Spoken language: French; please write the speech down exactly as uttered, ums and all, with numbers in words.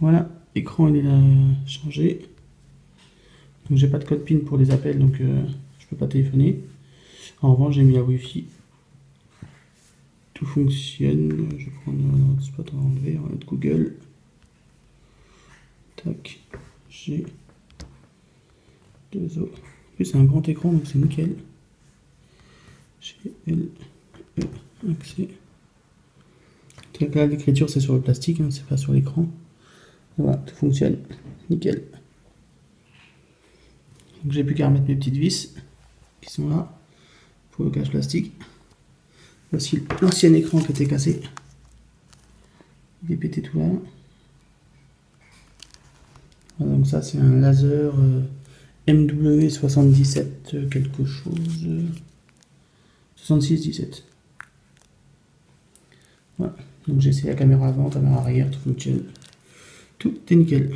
Voilà, écran il est changé. Donc j'ai pas de code PIN pour les appels, donc euh, je peux pas téléphoner. En revanche, j'ai mis la Wi-Fi. Tout fonctionne. Je vais prendre un autre spot à enlever, un autre Google. Tac, j'ai deux autres. En plus, c'est un grand écran, donc c'est nickel. J'ai L, E, accès. Donc là, l'écriture, c'est sur le plastique, hein, c'est pas sur l'écran. Voilà, tout fonctionne, nickel. Donc j'ai plus qu'à remettre mes petites vis qui sont là pour le cache plastique. Voici l'ancien écran qui était cassé. Il est pété tout là. Voilà, donc ça c'est un laser euh, M W soixante-dix-sept euh, quelque chose. Euh, soixante-six dix-sept. Voilà, donc j'ai essayé la caméra avant, caméra arrière, tout fonctionne. Tout est nickel.